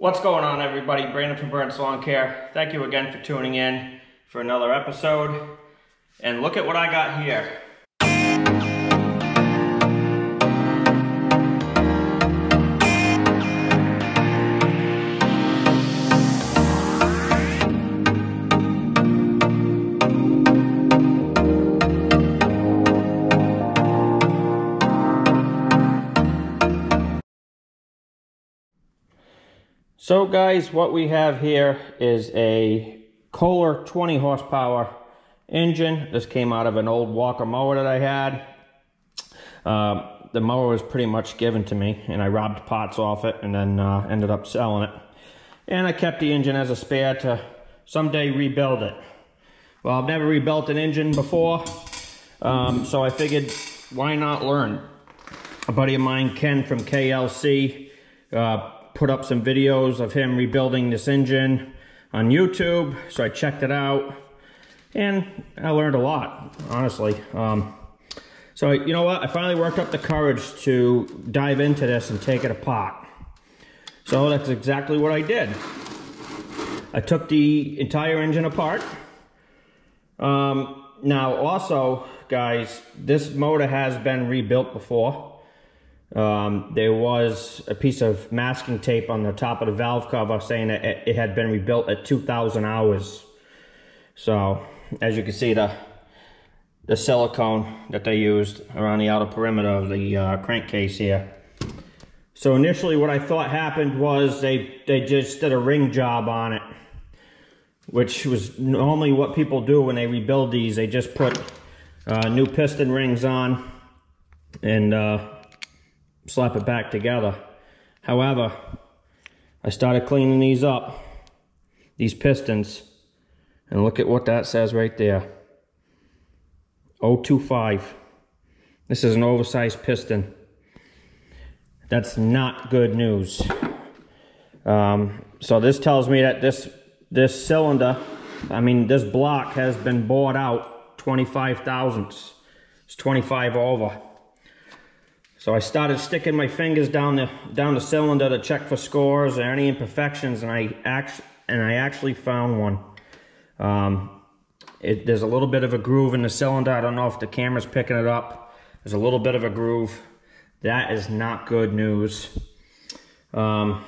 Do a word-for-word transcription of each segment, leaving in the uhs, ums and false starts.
What's going on, everybody? Brandon from Berndt's Lawn Care. Thank you again for tuning in for another episode. And look at what I got here. So guys, what we have here is a Kohler twenty horsepower engine. This came out of an old Walker mower that I had. Uh, the mower was pretty much given to me, and I robbed parts off it and then uh, ended up selling it. And I kept the engine as a spare to someday rebuild it. Well, I've never rebuilt an engine before, um, so I figured, why not learn? A buddy of mine, Ken from K L C, uh, put up some videos of him rebuilding this engine on YouTube, so I checked it out and I learned a lot, honestly. Um, so you know what, I finally worked up the courage to dive into this and take it apart. So that's exactly what I did. I took the entire engine apart. Um, now also, guys, this motor has been rebuilt before. Um, there was a piece of masking tape on the top of the valve cover saying that it, it had been rebuilt at two thousand hours. So as you can see, the the silicone that they used around the outer perimeter of the uh, crankcase here. So initially what I thought happened was they, they just did a ring job on it, which was normally what people do when they rebuild these. They just put uh, new piston rings on and uh, slap it back together. However, I started cleaning these up, these pistons, and look at what that says right there. oh two five. This is an oversized piston. That's not good news. Um, so this tells me that this this cylinder, I mean this block, has been bored out twenty-five thousandths. It's twenty-five over. So I started sticking my fingers down the down the cylinder to check for scores or any imperfections, and I act and I actually found one. Um, it, there's a little bit of a groove in the cylinder. I don't know if the camera's picking it up. There's a little bit of a groove. That is not good news. Um,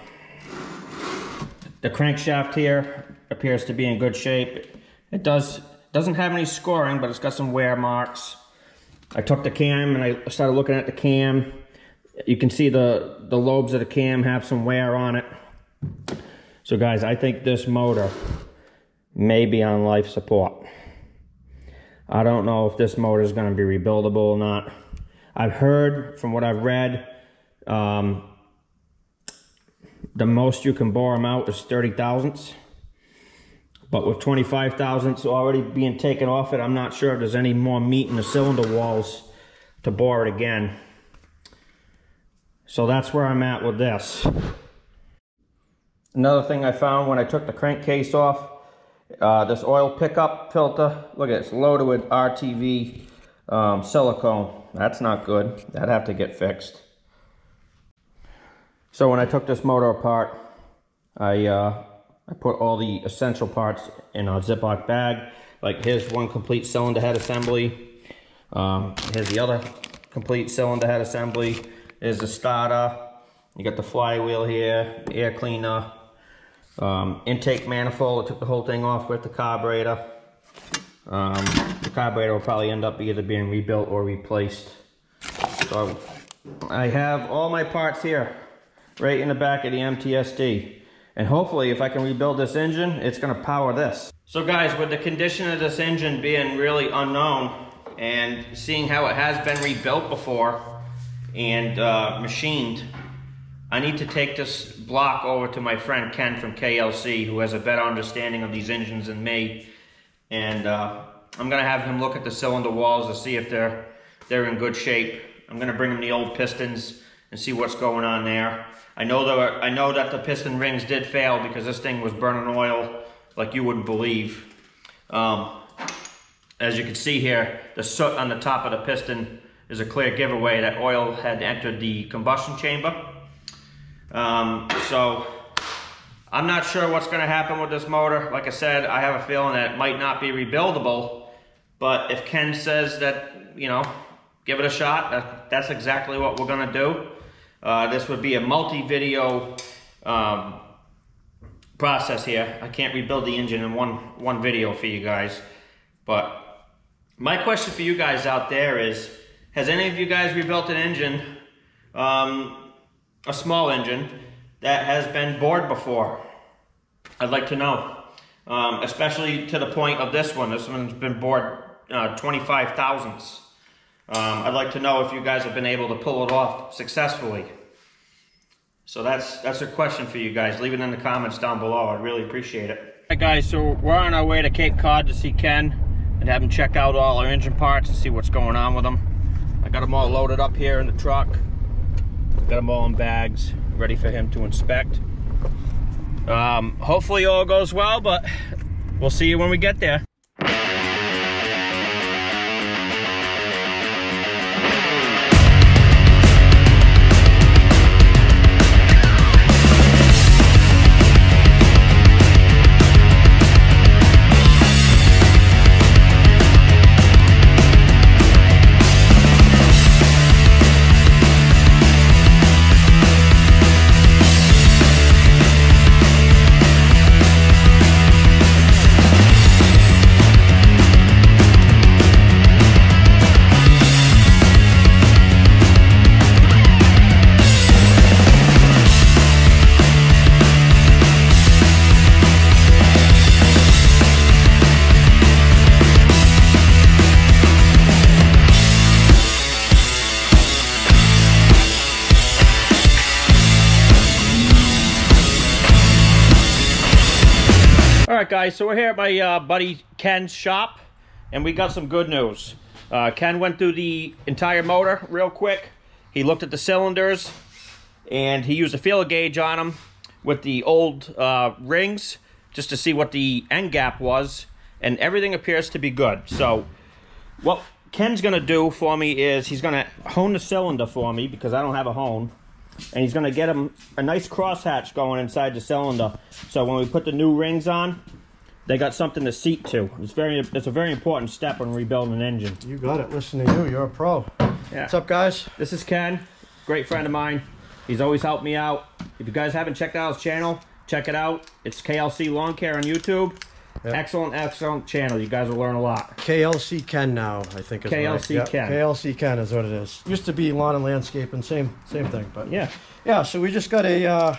the crankshaft here appears to be in good shape. It does doesn't have any scoring, but it's got some wear marks. I took the cam and I started looking at the cam. You can see the, the lobes of the cam have some wear on it. So guys, I think this motor may be on life support. I don't know if this motor is going to be rebuildable or not. I've heard, from what I've read, um, the most you can bore them out is thirty thousandths. But with twenty-five thousandths already being taken off it, I'm not sure if there's any more meat in the cylinder walls to bore it again. So that's where I'm at with this. Another thing I found when I took the crankcase off, uh, this oil pickup filter, look at it, it's loaded with R T V um, silicone. That's not good. That'd have to get fixed. So when I took this motor apart, I... Uh, I put all the essential parts in a Ziploc bag. Like, here's one complete cylinder head assembly. Um, here's the other complete cylinder head assembly. Here's the starter. You got the flywheel here, the air cleaner, um, intake manifold. I took the whole thing off with the carburetor. Um, the carburetor will probably end up either being rebuilt or replaced. So I have all my parts here, right in the back of the M T S D. And hopefully, if I can rebuild this engine, it's going to power this. So guys, with the condition of this engine being really unknown, and seeing how it has been rebuilt before and uh, machined, I need to take this block over to my friend Ken from K L C, who has a better understanding of these engines than me. And uh, I'm going to have him look at the cylinder walls to see if they're, they're in good shape. I'm going to bring him the old pistons and see what's going on there. I know, there were, I know that the piston rings did fail because this thing was burning oil like you wouldn't believe. Um, as you can see here, the soot on the top of the piston is a clear giveaway that oil had entered the combustion chamber. Um, so I'm not sure what's going to happen with this motor. Like I said, I have a feeling that it might not be rebuildable, but if Ken says that, you know, give it a shot, that, that's exactly what we're going to do. Uh, this would be a multi-video um, process here. I can't rebuild the engine in one, one video for you guys, but my question for you guys out there is, has any of you guys rebuilt an engine, um, a small engine, that has been bored before? I'd like to know, um, especially to the point of this one. This one's been bored uh, twenty-five thousandths. Um, I'd like to know if you guys have been able to pull it off successfully. So that's, that's a question for you guys. Leave it in the comments down below. I'd really appreciate it. All right, guys, so we're on our way to Cape Cod to see Ken and have them check out all our engine parts and see what's going on with them. I got them all loaded up here in the truck. Got them all in bags, ready for him to inspect. Um, hopefully all goes well, but we'll see you when we get there. All right, guys, so we're here at my uh, buddy Ken's shop, and we got some good news. Uh, Ken went through the entire motor real quick. He looked at the cylinders, and he used a feeler gauge on them with the old uh, rings just to see what the end gap was, and everything appears to be good. So what Ken's going to do for me is he's going to hone the cylinder for me because I don't have a hone. And he's going to get him a nice crosshatch going inside the cylinder. So when we put the new rings on, they got something to seat to. It's very, it's a very important step when rebuilding an engine. You got it. Listen to you. You're a pro. Yeah. What's up, guys? This is Ken, great friend of mine. He's always helped me out. If you guys haven't checked out his channel, check it out. It's K L C Lawn Care on YouTube. Yep. Excellent, excellent channel. You guys will learn a lot. K L C Ken now, I think is K L C right. Ken. Yep. K L C Ken is what it is. Used to be Lawn and Landscaping, same same thing, but yeah, yeah. So we just got a uh,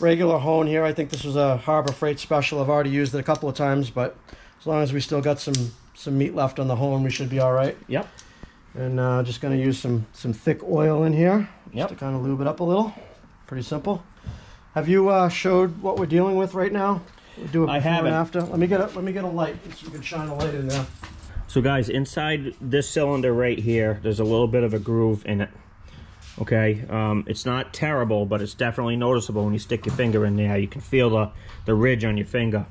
regular hone here. I think this was a Harbor Freight special. I've already used it a couple of times, but as long as we still got some some meat left on the hone, we should be all right. Yep. And uh, just going to use some some thick oil in here, just yep. to kind of lube it up a little. Pretty simple. Have you uh, showed what we're dealing with right now? We'll do it before and after. Let me get a, let me get a light so you can shine a light in there. So guys, inside this cylinder right here, there's a little bit of a groove in it. Okay, um, it's not terrible, but it's definitely noticeable when you stick your finger in there. You can feel the, the ridge on your finger.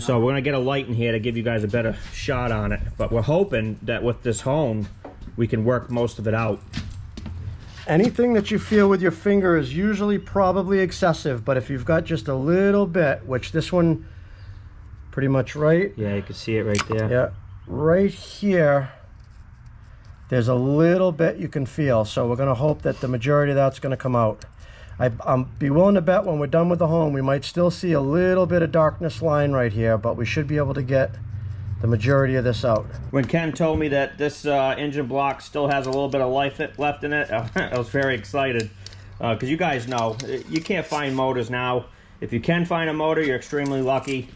So we're gonna get a light in here to give you guys a better shot on it. But we're hoping that with this hone, we can work most of it out. Anything that you feel with your finger is usually probably excessive, but if you've got just a little bit, which this one pretty much right. Yeah, you can see it right there. Yeah, right here, there's a little bit you can feel. So we're going to hope that the majority of that's going to come out. I, I'm be willing to bet when we're done with the hone, we might still see a little bit of darkness line right here, but we should be able to get the majority of this out. When Ken told me that this uh, engine block still has a little bit of life left in it, I was very excited because uh, you guys know you can't find motors now. If you can find a motor, you're extremely lucky.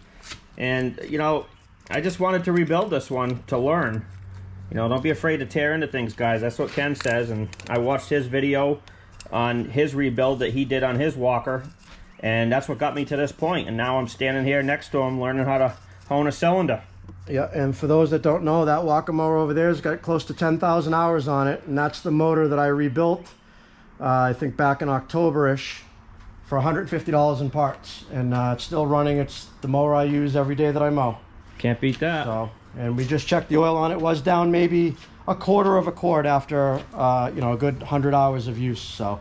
And you know, I just wanted to rebuild this one to learn. You know, don't be afraid to tear into things, guys. That's what Ken says, and I watched his video on his rebuild that he did on his Walker, and that's what got me to this point. And now I'm standing here next to him learning how to hone a cylinder. Yeah, and for those that don't know, that Walker mower over there has got close to ten thousand hours on it, and that's the motor that I rebuilt, uh, I think back in October-ish, for one hundred fifty dollars in parts. And uh, it's still running. It's the mower I use every day that I mow. Can't beat that. So, and we just checked the oil on it. Was down maybe a quarter of a quart after, uh, you know, a good one hundred hours of use. So,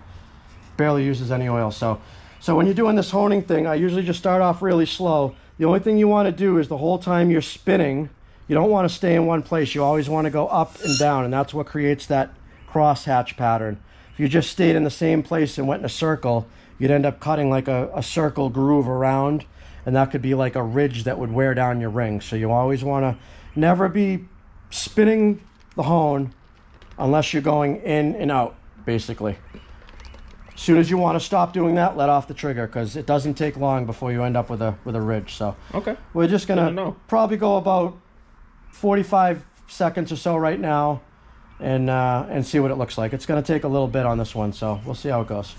barely uses any oil. So, So when you're doing this honing thing, I usually just start off really slow. The only thing you want to do is the whole time you're spinning, you don't want to stay in one place. You always want to go up and down, and that's what creates that crosshatch pattern. If you just stayed in the same place and went in a circle, you'd end up cutting like a, a circle groove around, and that could be like a ridge that would wear down your ring. So you always want to never be spinning the hone unless you're going in and out, basically. As soon as you want to stop doing that, let off the trigger, because it doesn't take long before you end up with a with a ridge. So okay, we're just gonna probably go about forty-five seconds or so right now, and uh, and see what it looks like. It's gonna take a little bit on this one, so we'll see how it goes.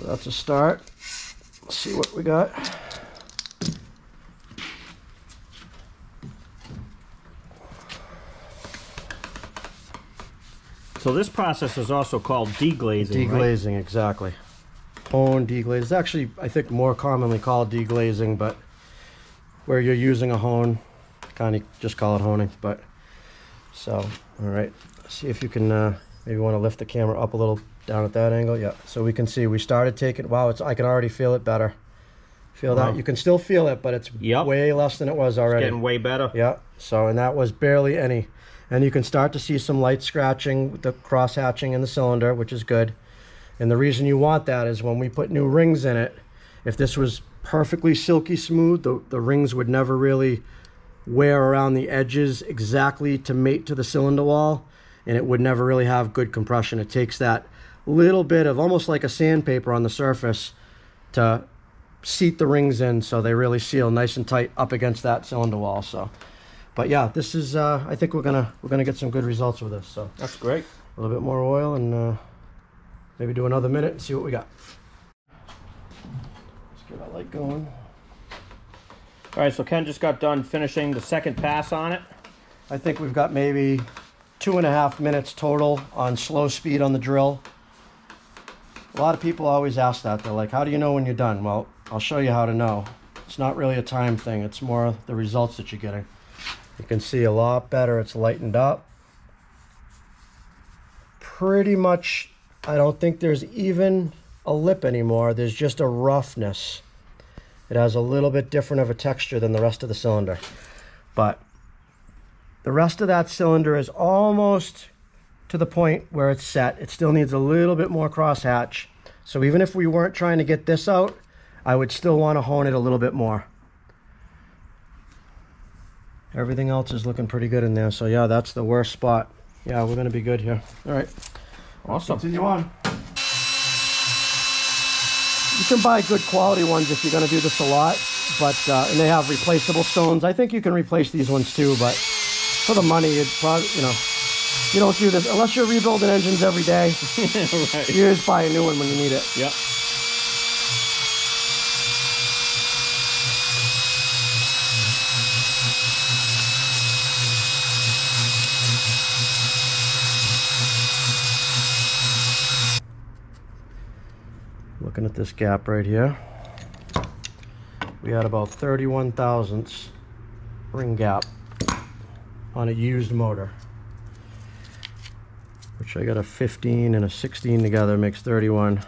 That's a start. Let's see what we got. So this process is also called deglazing. Deglazing, right? Exactly. Hone deglaze. It's actually, I think, more commonly called deglazing, but where you're using a hone, kind of just call it honing. But so, all right. Let's see if you can. Uh, maybe you want to lift the camera up a little. Down at that angle, yeah. So we can see we started taking. Wow, it's. I can already feel it better. Feel wow. that you can still feel it, but it's yep. way less than it was already. It's getting way better. Yeah. So and that was barely any, and you can start to see some light scratching with the cross hatching in the cylinder, which is good. And the reason you want that is when we put new rings in it, if this was perfectly silky smooth, the the rings would never really wear around the edges exactly to mate to the cylinder wall, and it would never really have good compression. It takes that little bit of almost like a sandpaper on the surface to seat the rings in, so they really seal nice and tight up against that cylinder wall. So, but yeah, this is. Uh, I think we're gonna we're gonna get some good results with this. So that's great. A little bit more oil, and uh, maybe do another minute and see what we got. Let's get that light going. All right, so Ken just got done finishing the second pass on it. I think we've got maybe two and a half minutes total on slow speed on the drill. A lot of people always ask that. They're like, how do you know when you're done? Well, I'll show you how to know. It's not really a time thing. It's more the results that you're getting. You can see a lot better. It's lightened up. Pretty much, I don't think there's even a lip anymore. There's just a roughness. It has a little bit different of a texture than the rest of the cylinder. But the rest of that cylinder is almost to the point where it's set. It still needs a little bit more crosshatch. So even if we weren't trying to get this out, I would still want to hone it a little bit more. Everything else is looking pretty good in there. So yeah, that's the worst spot. Yeah, we're going to be good here. All right. Awesome. Let's continue on. You can buy good quality ones if you're going to do this a lot, but uh, and they have replaceable stones. I think you can replace these ones too, but for the money, you'd probably, you know, you don't do this unless you're rebuilding engines every day. Right. You just buy a new one when you need it. Yep. Looking at this gap right here, we had about thirty-one thousandths ring gap on a used motor. Which I got a fifteen and a sixteen together, makes thirty-one.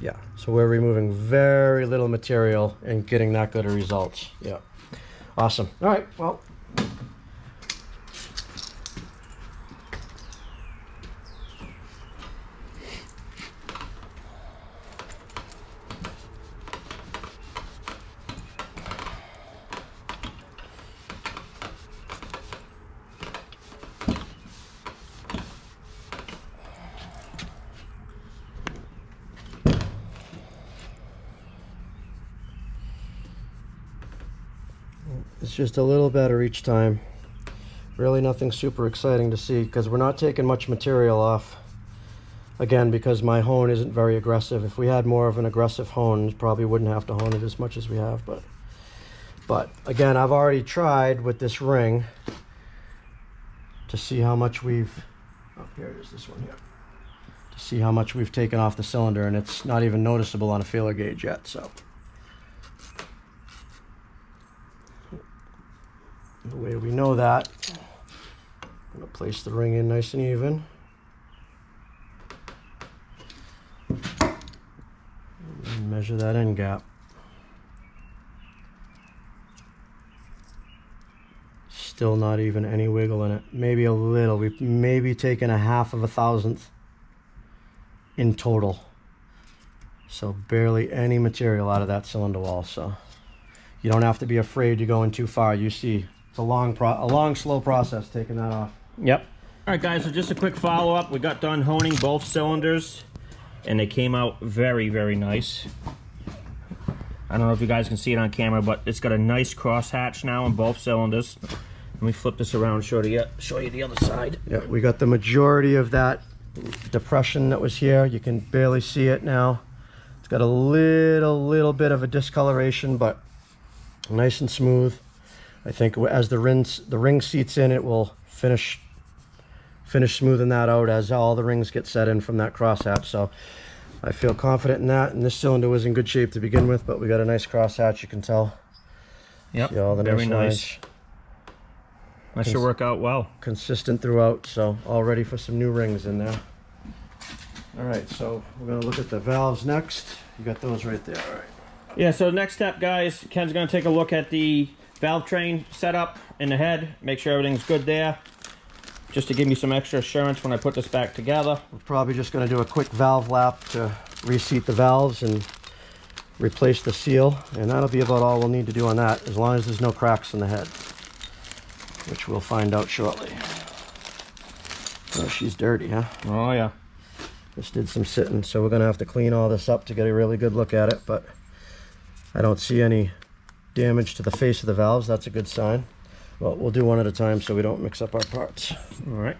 Yeah, so we're removing very little material and getting that good of results. Yeah, awesome. All right, well. It's just a little better each time. Really nothing super exciting to see because we're not taking much material off. Again, because my hone isn't very aggressive. If we had more of an aggressive hone, probably wouldn't have to hone it as much as we have. But, but again, I've already tried with this ring to see how much we've, oh, here it is, this one here. To see how much we've taken off the cylinder, and it's not even noticeable on a feeler gauge yet, so. The way we know that, I'm gonna place the ring in nice and even. And measure that end gap. Still not even any wiggle in it. Maybe a little, we've maybe taken a half of a thousandth in total. So barely any material out of that cylinder wall, so. You don't have to be afraid you're going too far, you see. It's a long, pro a long, slow process taking that off. Yep. All right, guys, so just a quick follow-up. We got done honing both cylinders, and they came out very, very nice. I don't know if you guys can see it on camera, but it's got a nice crosshatch now on both cylinders. Let me flip this around and show you, show you the other side. Yeah, we got the majority of that depression that was here. You can barely see it now. It's got a little, little bit of a discoloration, but nice and smooth. I think as the rings, the ring seats in, it will finish finish smoothing that out as all the rings get set in from that crosshatch. So I feel confident in that. And this cylinder was in good shape to begin with, but we got a nice crosshatch, you can tell. Yep, see all the very nice. nice. That should work out well. Consistent throughout, so all ready for some new rings in there. All right, so we're gonna look at the valves next. You got those right there, all right. Yeah, so next step, guys, Ken's gonna take a look at the valve train setup in the head, make sure everything's good there, just to give me some extra assurance when I put this back together. We're probably just going to do a quick valve lap to reseat the valves and replace the seal, and that'll be about all we'll need to do on that, as long as there's no cracks in the head, which we'll find out shortly. Oh, she's dirty, huh? Oh, yeah. Just did some sitting, so we're going to have to clean all this up to get a really good look at it, but I don't see any damage to the face of the valves. That's a good sign. Well, we'll do one at a time so we don't mix up our parts. All right,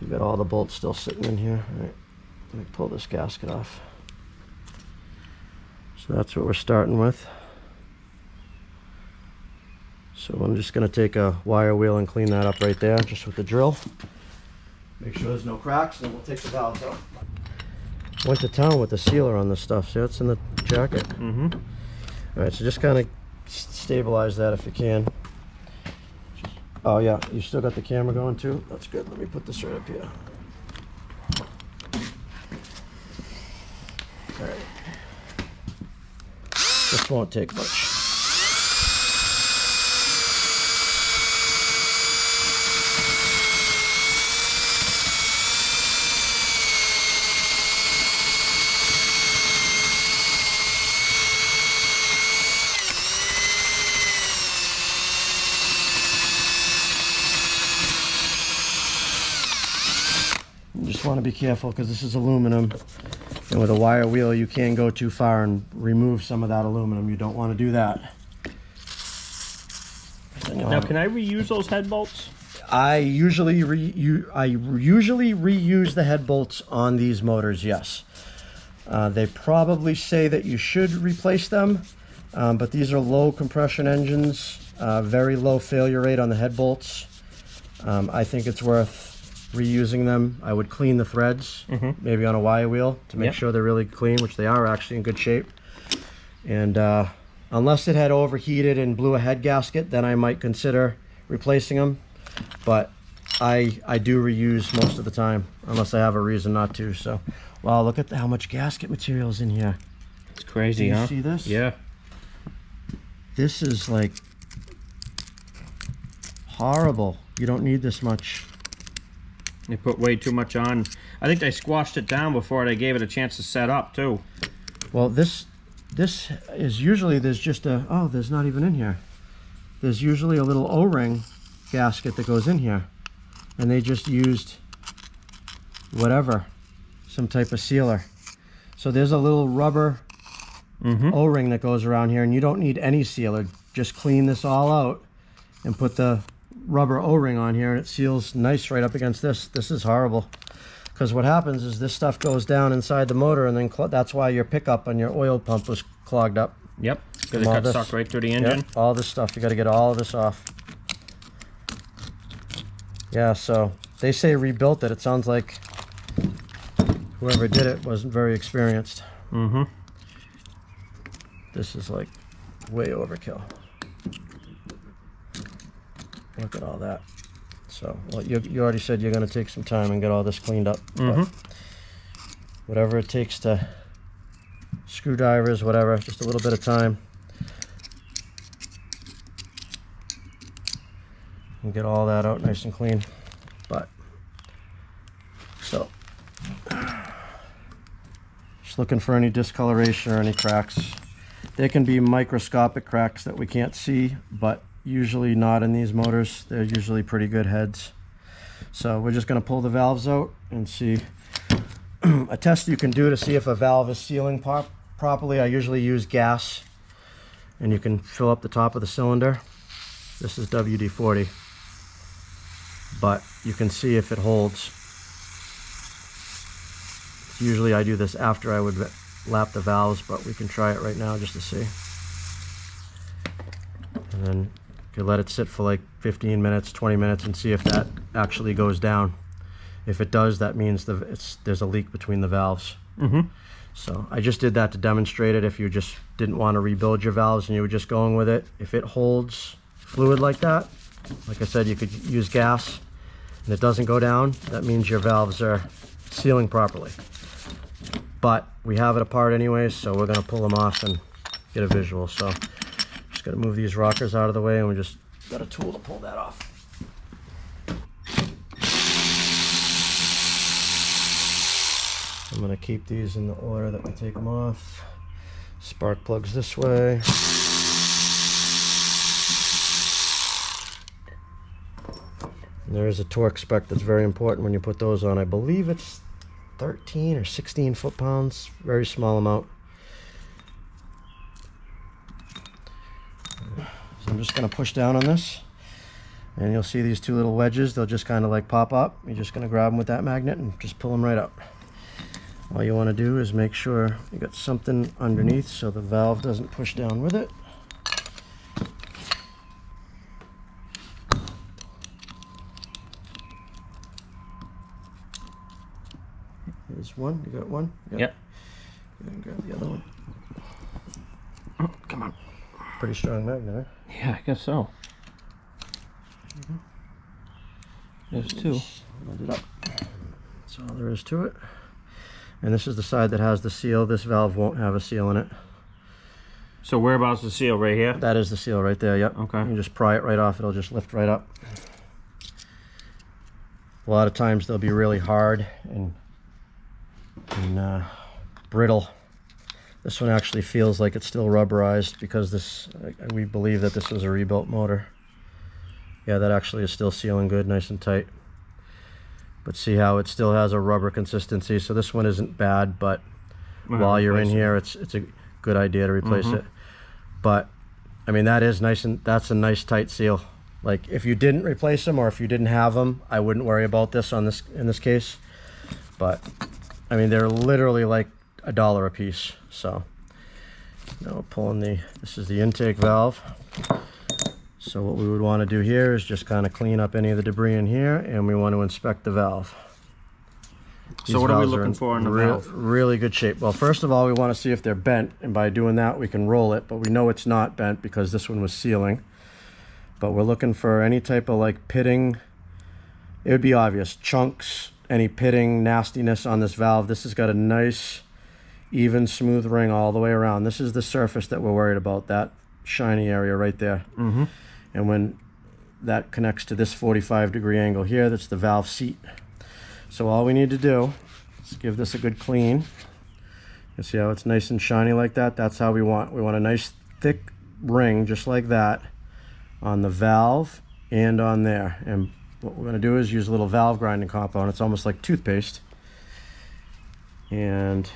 you got all the bolts still sitting in here. All right, let me pull this gasket off. So that's what we're starting with. So I'm just going to take a wire wheel and clean that up right there just with the drill, make sure there's no cracks, and we'll take the valves out. Went to town with the sealer on this stuff. See, it's in the jacket. Mm-hmm. All right, so just kind of stabilize that if you can. Oh yeah, you still got the camera going too? That's good, let me put this right up here. All right. This won't take much. Want to be careful because this is aluminum, and with a wire wheel you can go too far and remove some of that aluminum. You don't want to do that. Now, can I reuse those head bolts? I usually re you I usually reuse the head bolts on these motors, yes. Uh, they probably say that you should replace them, um, but these are low compression engines, uh, very low failure rate on the head bolts. Um, I think it's worth reusing them. I would clean the threads, mm-hmm. maybe on a wire wheel to make yep. sure they're really clean, which they are actually in good shape. And uh, unless it had overheated and blew a head gasket, then I might consider replacing them. But I I do reuse most of the time, unless I have a reason not to. So, wow, look at the, how much gasket material is in here. It's crazy, do you huh? see this? Yeah. This is like horrible. You don't need this much. They put way too much on. I think they squashed it down before they gave it a chance to set up too. Well, this this is usually, there's just a, oh, there's not even in here. There's usually a little O-ring gasket that goes in here. And they just used whatever, some type of sealer. So there's a little rubber mm-hmm. O-ring that goes around here, and you don't need any sealer. just clean this all out and put the rubber O-ring on here, and it seals nice right up against this. This is horrible, because what happens is this stuff goes down inside the motor, and then that's why your pickup on your oil pump was clogged up. Yep, because it got sucked right through the engine. Yep, all this stuff, you got to get all of this off. Yeah, so they say rebuilt it. It sounds like whoever did it wasn't very experienced. Mm-hmm. This is like way overkill. Look at all that. So, well, you, you already said you're going to take some time and get all this cleaned up. Mm-hmm. Whatever it takes to, screwdrivers, whatever, just a little bit of time. And get all that out nice and clean. But, so, just looking for any discoloration or any cracks. There can be microscopic cracks that we can't see, but usually not in these motors. They're usually pretty good heads. So we're just going to pull the valves out and see. A test you can do to see if a valve is sealing pop properly, I usually use gas, and you can fill up the top of the cylinder. This is W D forty, but you can see if it holds. Usually I do this after I would lap the valves, but we can try it right now just to see. And then you let it sit for like fifteen minutes, twenty minutes, and see if that actually goes down. If it does, that means the, it's, there's a leak between the valves. Mm-hmm. So I just did that to demonstrate it. If you just didn't want to rebuild your valves and you were just going with it, if it holds fluid like that, like I said, you could use gas, and it doesn't go down, that means your valves are sealing properly. But we have it apart anyways, so we're going to pull them off and get a visual. So just got to move these rockers out of the way, and we just got a tool to pull that off. I'm going to keep these in the order that we take them off. Spark plugs this way. And there is a torque spec that's very important when you put those on. I believe it's thirteen or sixteen foot-pounds, very small amount. So I'm just going to push down on this, and you'll see these two little wedges. They'll just kind of like pop up. You're just going to grab them with that magnet and just pull them right out. All you want to do is make sure you got something underneath so the valve doesn't push down with it. There's one. You got one? Yep. Yep. And grab the other one. Oh, come on. Pretty strong magnet, huh? Yeah, I guess so. Mm-hmm. There's two. Hold it up. That's all there is to it. And this is the side that has the seal. This valve won't have a seal in it. So whereabouts the seal? Right here? That is the seal right there, yep. Okay. You just pry it right off. It'll just lift right up. A lot of times they'll be really hard and, and uh, brittle. This one actually feels like it's still rubberized because this, we believe that this was a rebuilt motor. Yeah, that actually is still sealing good, nice and tight. But see how it still has a rubber consistency. So this one isn't bad, but while you're in here, it's it's a good idea to replace it. But I mean, that is nice, and that's a nice tight seal. Like if you didn't replace them or if you didn't have them, I wouldn't worry about this on this in this case. But I mean, they're literally like a dollar a piece. So now we're pulling the, this is the intake valve. So what we would want to do here is just kind of clean up any of the debris in here, and we want to inspect the valve. These so what are we looking are for in the real, valve? Really good shape. Well, first of all, we want to see if they're bent, and by doing that, we can roll it, but we know it's not bent because this one was sealing. But we're looking for any type of like pitting. It would be obvious. Chunks, any pitting, nastiness on this valve. This has got a nice, even, smooth ring all the way around. This is the surface that we're worried about, that shiny area right there. Mm-hmm. And when that connects to this forty-five degree angle here, that's the valve seat. So all we need to do is give this a good clean. You see how it's nice and shiny like that? That's how we want. We want a nice thick ring just like that on the valve and on there. And what we're going to do is use a little valve grinding compound. It's almost like toothpaste. And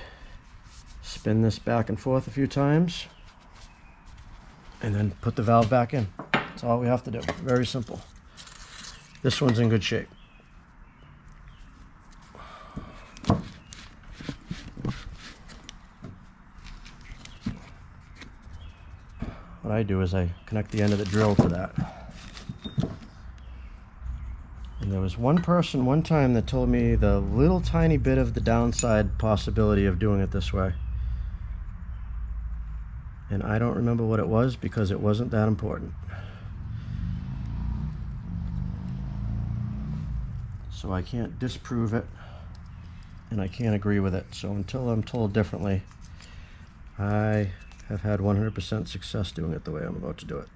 spin this back and forth a few times. and then put the valve back in. That's all we have to do. Very simple. This one's in good shape. What I do is I connect the end of the drill to that. And there was one person one time that told me the little tiny bit of the downside possibility of doing it this way. And I don't remember what it was because it wasn't that important. So I can't disprove it and I can't agree with it. So until I'm told differently, I have had one hundred percent success doing it the way I'm about to do it.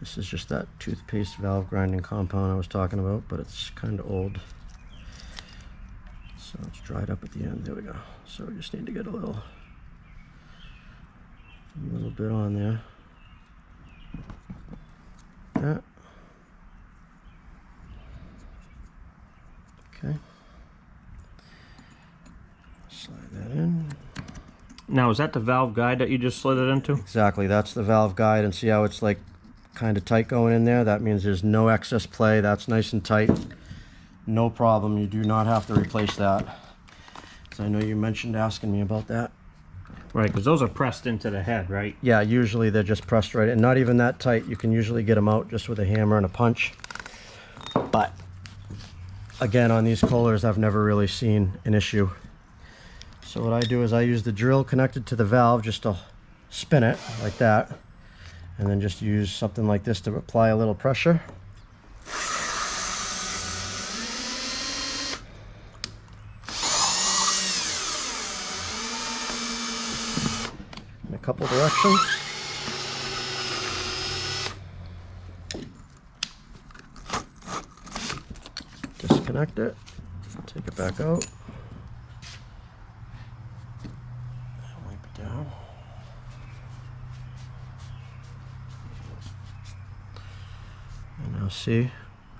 This is just that toothpaste valve grinding compound I was talking about, but it's kind of old. So it's dried up at the end. There we go. So we just need to get a little a little bit on there. That. Okay. Slide that in. Now, is that the valve guide that you just slid it into? Exactly. That's the valve guide. And see how it's like kind of tight going in there? That means there's no excess play. That's nice and tight. No problem. You do not have to replace that. So I know you mentioned asking me about that. Right, because those are pressed into the head, right? Yeah, usually they're just pressed right in. Not even that tight. You can usually get them out just with a hammer and a punch. But, again, on these Kohlers, I've never really seen an issue. So what I do is I use the drill connected to the valve just to spin it like that. And then just use something like this to apply a little pressure. In a couple directions. Disconnect it, take it back out. See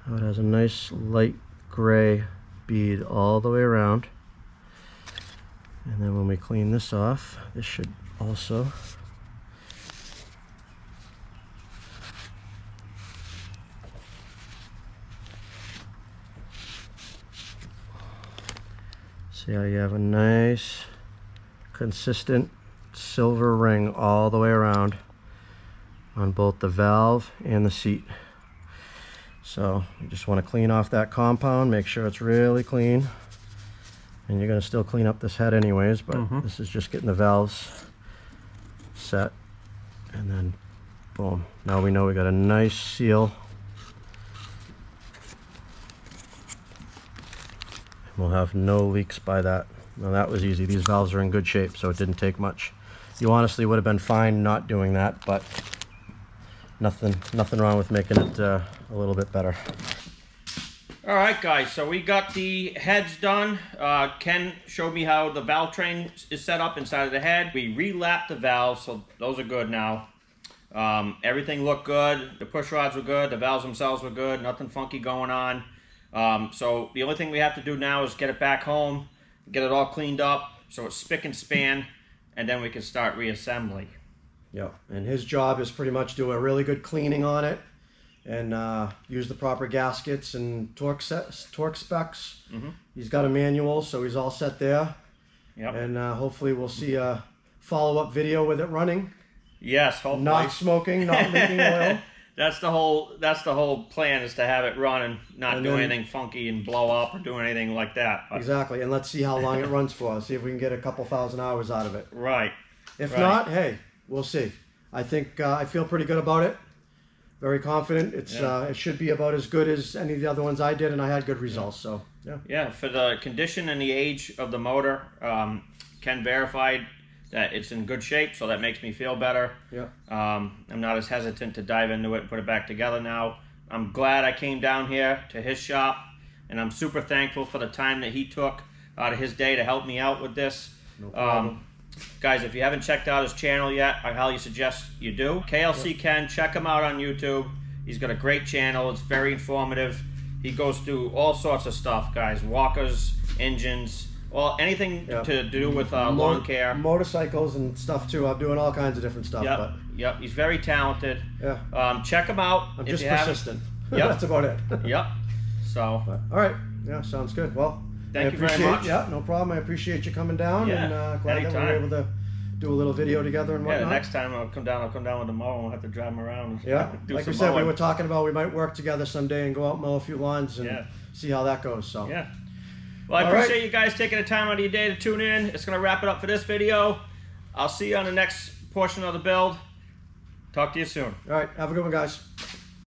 how it has a nice light gray bead all the way around, and then when we clean this off, this should also see how you have a nice consistent silver ring all the way around on both the valve and the seat. So you just want to clean off that compound, make sure it's really clean. And you're going to still clean up this head anyways, but mm-hmm. This is just getting the valves set. And then, boom. Now we know we got a nice seal. And we'll have no leaks by that. Now that was easy. These valves are in good shape, so it didn't take much. You honestly would have been fine not doing that, but Nothing, nothing wrong with making it uh, a little bit better. All right, guys, so we got the heads done. Uh, Ken showed me how the valve train is set up inside of the head. We relapped the valves, so those are good now. Um, everything looked good. The push rods were good. The valves themselves were good. Nothing funky going on. Um, so the only thing we have to do now is get it back home, get it all cleaned up so it's spick and span, and then we can start reassembly. Yeah, and his job is pretty much do a really good cleaning on it and uh, use the proper gaskets and torque sets, torque specs. Mm-hmm. He's got a manual, so he's all set there. Yep. And uh, hopefully we'll see a follow-up video with it running. Yes, hopefully. Not smoking, not leaking oil. That's the whole, that's the whole plan, is to have it run and not and do then, anything funky and blow up or do anything like that. But. Exactly, and let's see how long it runs for. See if we can get a couple thousand hours out of it. Right. If right. not, hey. We'll see. I think uh, I feel pretty good about it. Very confident. It's yeah. uh, it should be about as good as any of the other ones I did, and I had good results. So yeah. Yeah. For the condition and the age of the motor, um, Ken verified that it's in good shape, so that makes me feel better. Yeah. Um, I'm not as hesitant to dive into it and put it back together now. I'm glad I came down here to his shop, and I'm super thankful for the time that he took out of his day to help me out with this. No problem. Um, Guys, if you haven't checked out his channel yet, I highly suggest you do. K L C Ken, check him out on YouTube. He's got a great channel. It's very informative. He goes through all sorts of stuff, guys. Walkers, engines, Well, anything yep. to do with uh, Mo lawn care. Motorcycles and stuff too. I'm doing all kinds of different stuff. Yep, but. yep. He's very talented. Yeah. Um, check him out. I'm if just you persistent. Yep. That's about it. Yep. So. But, all right. Yeah, sounds good. Well, thank you very much. Yeah, no problem. I appreciate you coming down. Yeah, and uh, glad anytime. that we were able to do a little video together and whatnot. Yeah, the next time I'll come down, I'll come down with the mower and we'll have to drive him around. Yeah, do like some we said, mowing. we were talking about we might work together someday and go out and mow a few lawns and yeah. see how that goes. So. Yeah. Well, I All appreciate right. you guys taking the time out of your day to tune in. It's going to wrap it up for this video. I'll see you on the next portion of the build. Talk to you soon. All right. Have a good one, guys.